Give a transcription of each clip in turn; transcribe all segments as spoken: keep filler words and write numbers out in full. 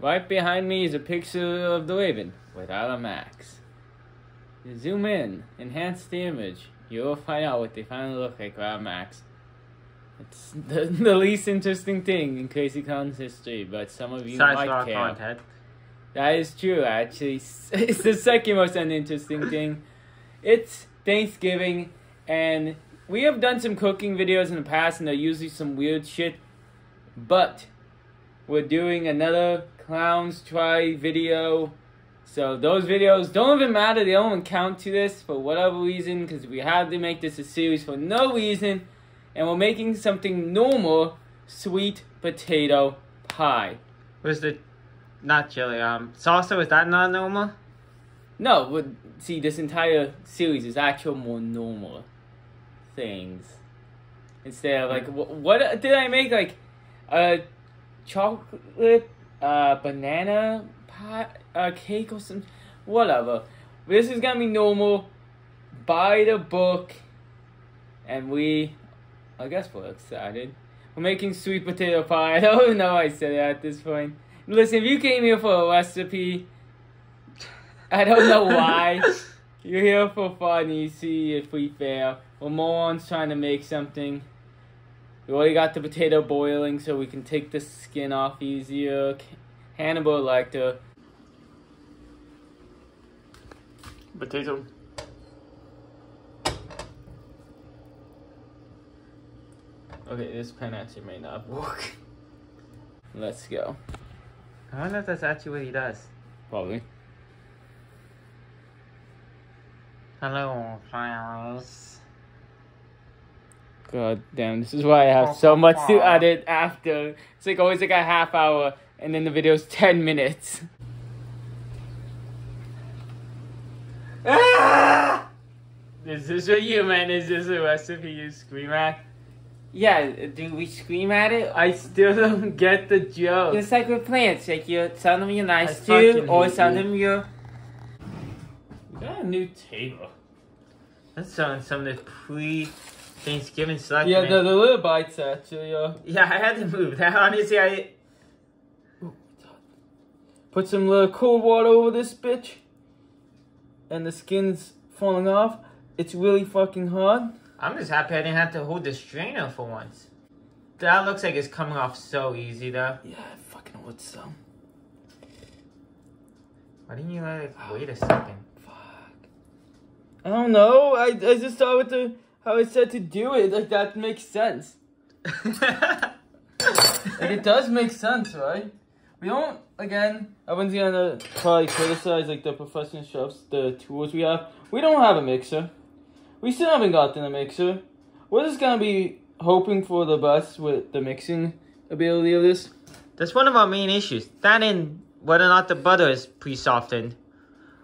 Right behind me is a picture of The Raven without a mask. You zoom in, enhance the image. You will find out what they finally look like without a mask. It's the, the least interesting thing in Crazy Clown's history, but some of you Science might care. Content. That is true, actually. It's the second most uninteresting thing. It's Thanksgiving, and we have done some cooking videos in the past, and they're usually some weird shit, but we're doing another Clowns Try video. So those videos don't even matter. They don't even count to this for whatever reason, because we had to make this a series for no reason. And we're making something normal, sweet potato pie. Was the, not chili, um, salsa, was that not normal? No, but see, this entire series is actual more normal things. Instead of like, what, what did I make? Like a chocolate uh, banana pie, uh, cake or something, whatever. This is gonna be normal, by the book, and we, I guess we're excited. We're making sweet potato pie. I don't know I said it at this point. Listen, if you came here for a recipe, I don't know why. You're here for fun, you see a free fair. We're morons trying to make something. We already got the potato boiling so we can take the skin off easier. Hannibal liked her. Potato. Okay, this pen actually may not work. Let's go. I wonder if that's actually what he does. Probably. Hello, flowers. God damn, this is why I have so much to edit after. It's like always like a half hour, and then the video's ten minutes. Ah! Is this what you meant? Is this a recipe you scream at? Yeah, do we scream at it? I still don't get the joke. It's like with plants, like you some of them you're nice to, or some of them you're... We got a new table. That's selling some of the pre-Thanksgiving stuff. Yeah, the, the little bites actually are... Uh... Yeah, I had to move that. Honestly, I... Ooh. Put some little cold water over this bitch. And the skin's falling off. It's really fucking hard. I'm just happy I didn't have to hold the strainer for once. That looks like it's coming off so easy, though. Yeah, I fucking would so. Why didn't you let it wait a second? Fuck. I don't know. I, I just saw what the how it said to do it. Like that makes sense. Like, it does make sense, right? We don't. Again, everyone's gonna probably criticize like the professional chefs, the tools we have. We don't have a mixer. We still haven't gotten a mixer. We're just gonna be hoping for the best with the mixing ability of this. That's one of our main issues. That and whether or not the butter is pre-softened.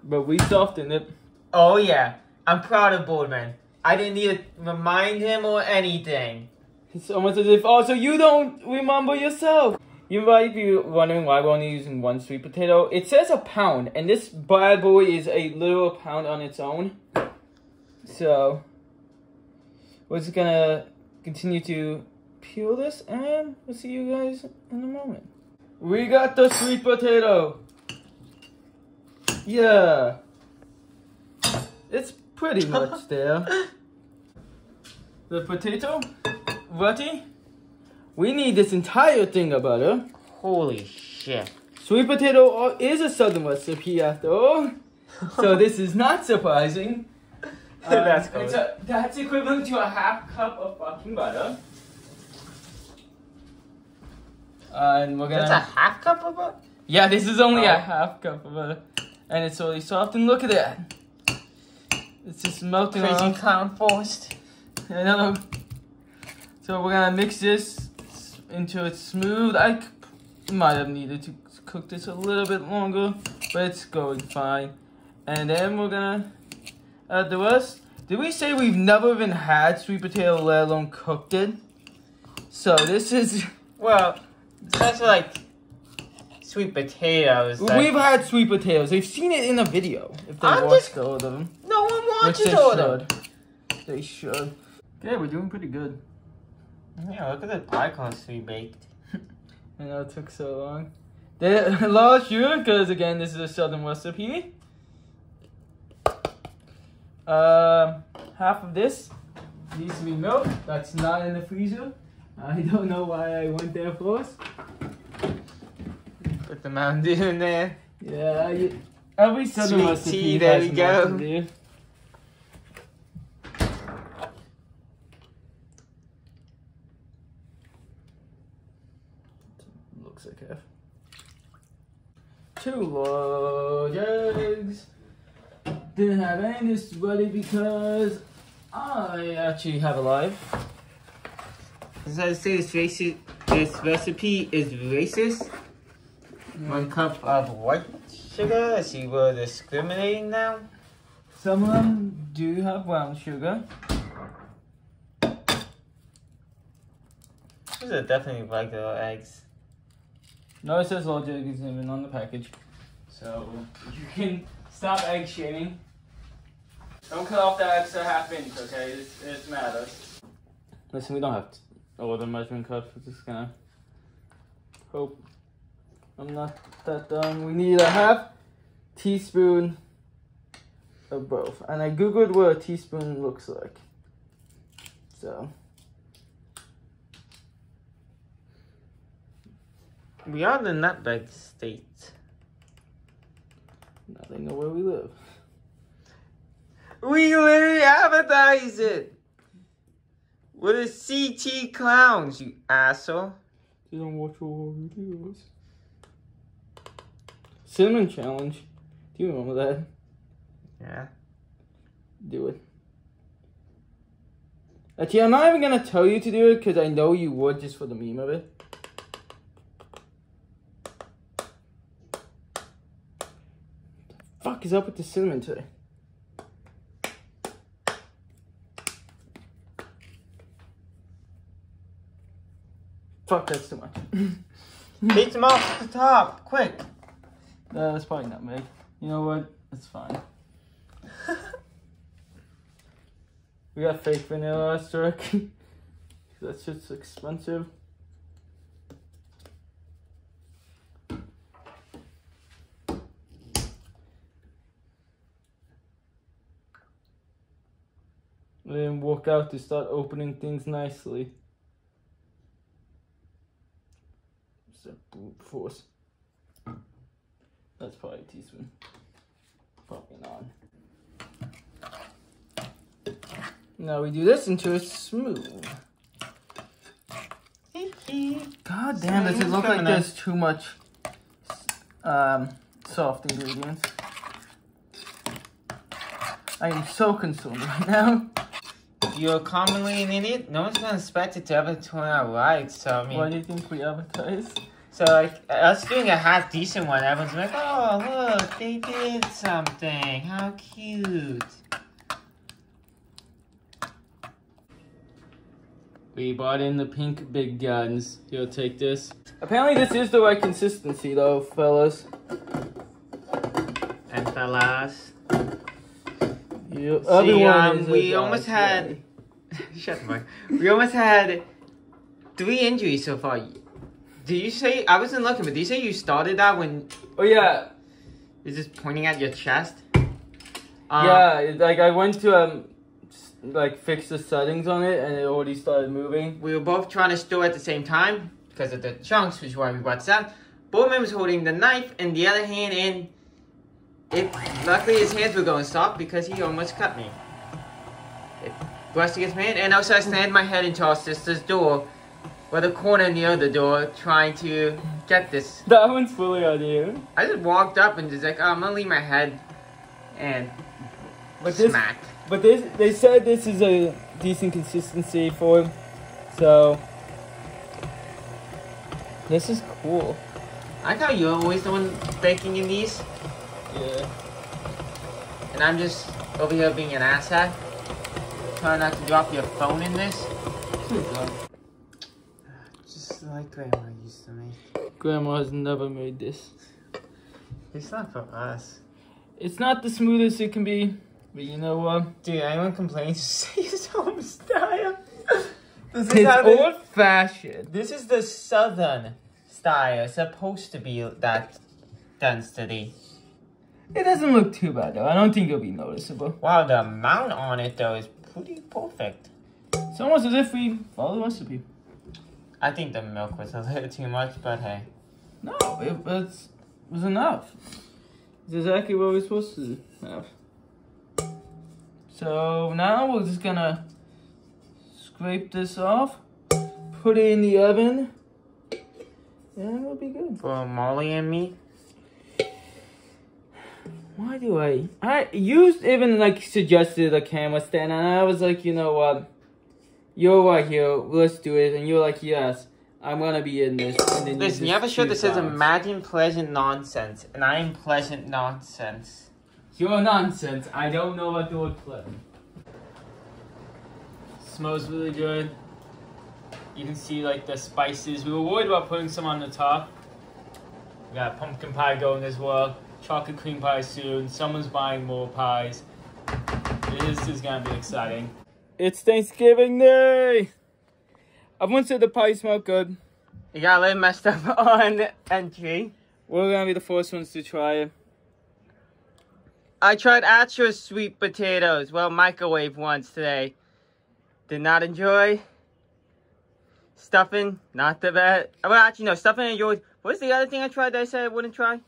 But we softened it. Oh yeah. I'm proud of Birdman. I didn't need to remind him or anything. It's almost as if also you don't remember yourself. You might be wondering why we're only using one sweet potato. It says a pound, and this bad boy is a literal pound on its own. So, we're just gonna continue to peel this, and we'll see you guys in a moment. We got the sweet potato! Yeah! It's pretty much there. The potato, roti, we need this entire thing of butter. Holy shit. Sweet potato is a southern recipe after all, so this is not surprising. Uh, that's, it's a, that's equivalent to a half cup of fucking butter. Uh, and we're gonna. That's a half cup of butter? Yeah, this is only oh. a half cup of butter. And it's already soft, and look at that. It's just melting Crazy off. Clown forced. I know. So we're gonna mix this until it's smooth. I might have needed to cook this a little bit longer, but it's going fine. And then we're gonna. Uh, the rest, did we say we've never even had sweet potato, let alone cooked it? So this is... Well, that's like sweet potatoes. Like. We've had sweet potatoes. They've seen it in a video. If they I'm watched just, all of them. No one watches all of them. They should. Okay, we're doing pretty good. Yeah, look at the pie crust we baked. I know it took so long. The last year, because again, this is a southern recipe. Uh, half of this needs to be milk. That's not in the freezer. I don't know why I went there first. Put the Mountain Dew in there. Yeah, you, every southern Sweet recipe tea, there has we go. Mountain Dew. Looks like it. Two large eggs. Didn't have any of this ready because I actually have a life. As I say, this, racist, this recipe is racist. Mm. One cup of white sugar. I see we're discriminating now. Some of them do have brown sugar. These are definitely regular eggs. No, it says large eggs even on the package. So you can stop egg shaming. Don't cut off that extra half inch, okay? It, it matters. Listen, we don't have to order measuring cups. We're just gonna hope I'm not that dumb. We need a half teaspoon of both. And I googled what a teaspoon looks like. So. We are the nutbag state. Now they know where we live. We literally advertise it! We're the C T clowns, you asshole. You don't watch all our videos. Cinnamon challenge. Do you remember that? Yeah. Do it. Actually, I'm not even gonna tell you to do it because I know you would just for the meme of it. Fuck is up with the cinnamon today? Fuck, that's too much. Take them off the top, quick. Uh, that's probably not me. You know what? It's fine. We got fake vanilla syrup. That's just expensive. Then walk out to start opening things nicely. It's a brute force. That's probably a teaspoon. Probably not. Now we do this until it's smooth. God damn, does it look like there's too much um, soft ingredients? I am so consumed right now. You're commonly an idiot. No one's gonna expect it to ever turn out right. So I mean, why do you think we advertise? So like us doing a half decent one, everyone's like, "Oh look, they did something. How cute." We bought in the pink big guns. You'll take this. Apparently, this is the right consistency, though, fellas. And fellas. You, See, um, we almost guy. had. Shut the fuck. We almost had three injuries so far. Do you say I wasn't looking? But do you say you started that when? Oh yeah. You're just pointing at your chest. Um, yeah, like I went to um, like fix the settings on it, and it already started moving. We were both trying to store at the same time because of the chunks, which is why we watched that. Birdman was holding the knife, and the other hand in. It, luckily his hands were going soft because he almost cut me. It brushed against my hand, and also I slammed my head into our sister's door, or the corner near the door, trying to get this. That one's fully on you. I just walked up and just like, oh, I'm gonna leave my head, and was smacked. But this, they said this is a decent consistency for him, so this is cool. I thought you were always the one baking in these. Yeah. And I'm just over here being an asshat. Trying not to drop your phone in this. Just like Grandma used to make. Grandma has never made this. It's not for us. It's not the smoothest it can be. But you know what? Dude, anyone complains to say it's home style. This is old fashioned. This is the southern style is supposed to be that density. It doesn't look too bad though. I don't think it'll be noticeable. Wow, the amount on it though is pretty perfect. It's almost as if we follow the recipe. I think the milk was a little too much, but hey. No, it it's, was enough. It's exactly what we're supposed to have. So now we're just gonna scrape this off, put it in the oven, and it'll be good. For Molly and me. Why do I? I used even like suggested a camera stand, and I was like, you know what? You're right here. Let's do it. And you're like, yes, I'm gonna be in this. And then listen, you have a show that says imagine pleasant nonsense, and I'm pleasant nonsense. You're nonsense. I don't know what the word pleasant. Smells really good. You can see like the spices. We were worried about putting some on the top. We got pumpkin pie going as well. Chocolate cream pie soon. Someone's buying more pies. This is gonna be exciting. It's Thanksgiving Day! Everyone said the pie smelled good. You got a little messed up on entry. We're gonna be the first ones to try it. I tried actual sweet potatoes. Well, microwave ones today. Did not enjoy. Stuffing, not the best. Well, actually, no, stuffing and yours. What is the other thing I tried that I said I wouldn't try? I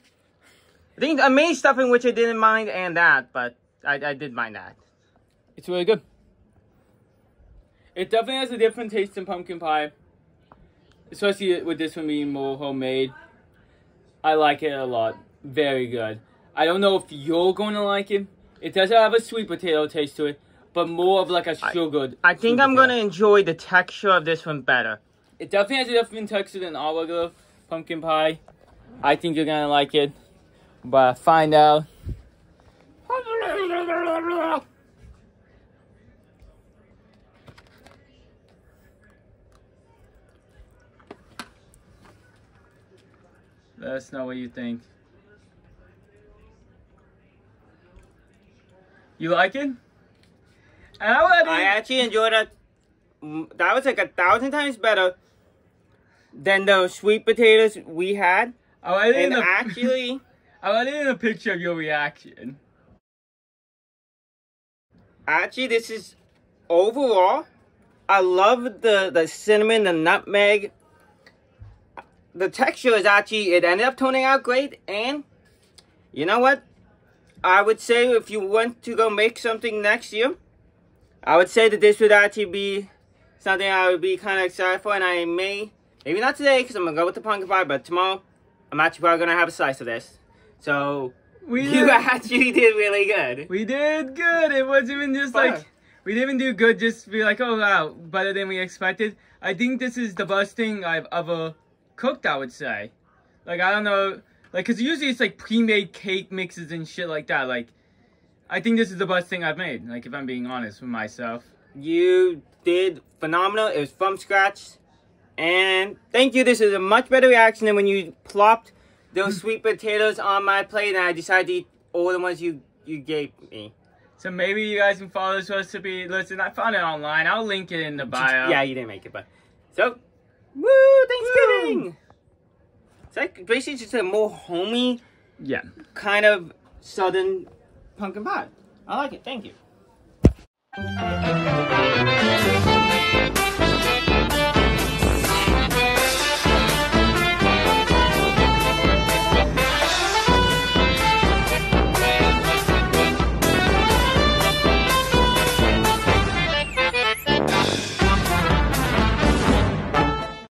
think I made stuffing, which I didn't mind, and that, but I, I did mind that. It's really good. It definitely has a different taste than pumpkin pie, especially with this one being more homemade. I like it a lot. Very good. I don't know if you're going to like it. It does have a sweet potato taste to it, but more of like a sugar. I, I think I'm going to enjoy the texture of this one better. It definitely has a different texture than our regular pumpkin pie. I think you're going to like it, but find out. Let us know what you think. You like it? I, like it. I actually enjoyed it. That was like a thousand times better than the sweet potatoes we had. I like it. And actually, I want it in a picture of your reaction. Actually, this is overall. I love the the cinnamon, the nutmeg. The texture is actually, it ended up turning out great, and you know what? I would say if you want to go make something next year, I would say that this would actually be something I would be kind of excited for, and I may, maybe not today, because I'm going to go with the pumpkin pie, but tomorrow, I'm actually probably going to have a slice of this. So, we you did, actually did really good. We did good. It wasn't even just Fun. like, we didn't even do good, just be like, oh wow, better than we expected. I think this is the best thing I've ever cooked, I would say. Like, I don't know, like, because usually it's like pre-made cake mixes and shit like that. Like, I think this is the best thing I've made, like, if I'm being honest with myself. You did phenomenal. It was from scratch, and thank you. This is a much better reaction than when you plopped those sweet potatoes on my plate and I decided to eat all the ones you you gave me. So maybe you guys can follow this recipe. Listen, I found it online. I'll link it in the bio. Yeah, you didn't make it, but so woo, Thanksgiving! Woo. It's like basically just a more homey, yeah, kind of southern pumpkin pie. I like it. Thank you.